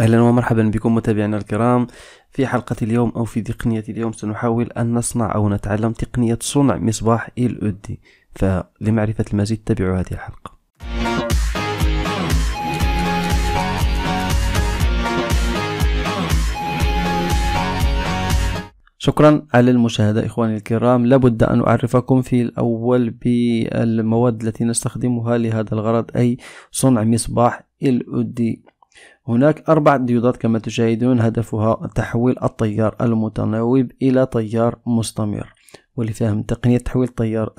أهلا ومرحبا بكم متابعينا الكرام. في حلقة اليوم أو في تقنية اليوم سنحاول أن نصنع أو نتعلم تقنية صنع مصباح LED، فلمعرفة المزيد تابعوا هذه الحلقة. شكرا على المشاهدة إخواني الكرام. لابد أن أعرفكم في الأول بالمواد التي نستخدمها لهذا الغرض أي صنع مصباح LED. هناك 4 ديودات كما تشاهدون، هدفها تحويل التيار المتناوب إلى تيار مستمر. ولفهم تقنية تحويل التيار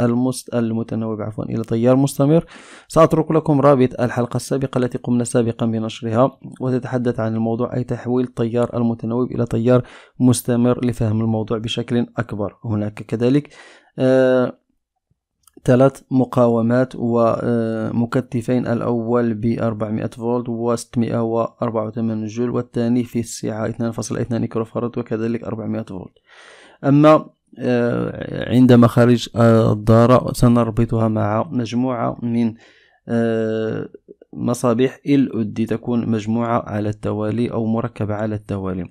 المتناوب إلى تيار مستمر سأترك لكم رابط الحلقة السابقة التي قمنا سابقا بنشرها وتتحدث عن الموضوع أي تحويل التيار المتناوب إلى تيار مستمر لفهم الموضوع بشكل أكبر. هناك كذلك 3 مقاومات ومكتفين، الأول ب 400 فولت و 684 جول، والثاني في السعة 2.2 ميكروفارد وكذلك 400 فولت. أما عند مخارج الدارة سنربطها مع مجموعة من مصابيح LED، تكون مجموعة على التوالي أو مركبة على التوالي.